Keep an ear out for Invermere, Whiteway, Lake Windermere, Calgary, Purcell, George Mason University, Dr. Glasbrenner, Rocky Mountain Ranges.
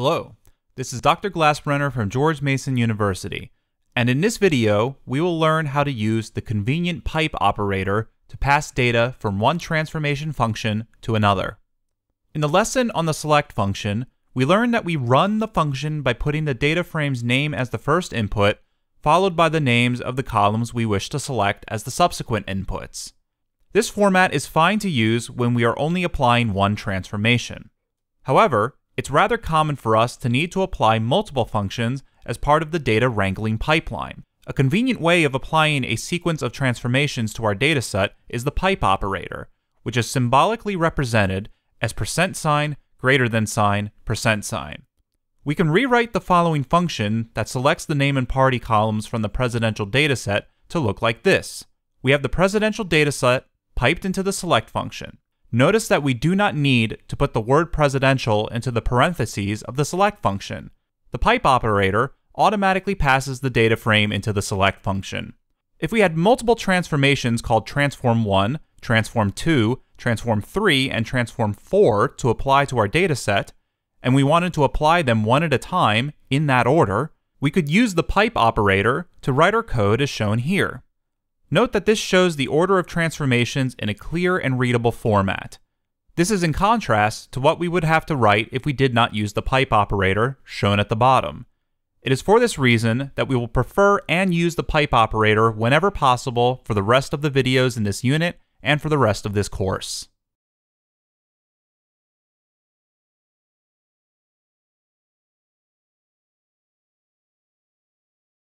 Hello, this is Dr. Glasbrenner from George Mason University, and in this video, we will learn how to use the convenient pipe operator to pass data from one transformation function to another. In the lesson on the select function, we learned that we run the function by putting the data frame's name as the first input, followed by the names of the columns we wish to select as the subsequent inputs. This format is fine to use when we are only applying one transformation. However, it's rather common for us to need to apply multiple functions as part of the data wrangling pipeline. A convenient way of applying a sequence of transformations to our dataset is the pipe operator, which is symbolically represented as %, >, %. We can rewrite the following function that selects the name and party columns from the presidential dataset to look like this. We have the presidential dataset piped into the select function. Notice that we do not need to put the word presidential into the parentheses of the select function. The pipe operator automatically passes the data frame into the select function. If we had multiple transformations called transform 1, transform 2, transform 3, and transform 4 to apply to our dataset, and we wanted to apply them one at a time in that order, we could use the pipe operator to write our code as shown here. Note that this shows the order of transformations in a clear and readable format. This is in contrast to what we would have to write if we did not use the pipe operator, shown at the bottom. It is for this reason that we will prefer and use the pipe operator whenever possible for the rest of the videos in this unit and for the rest of this course.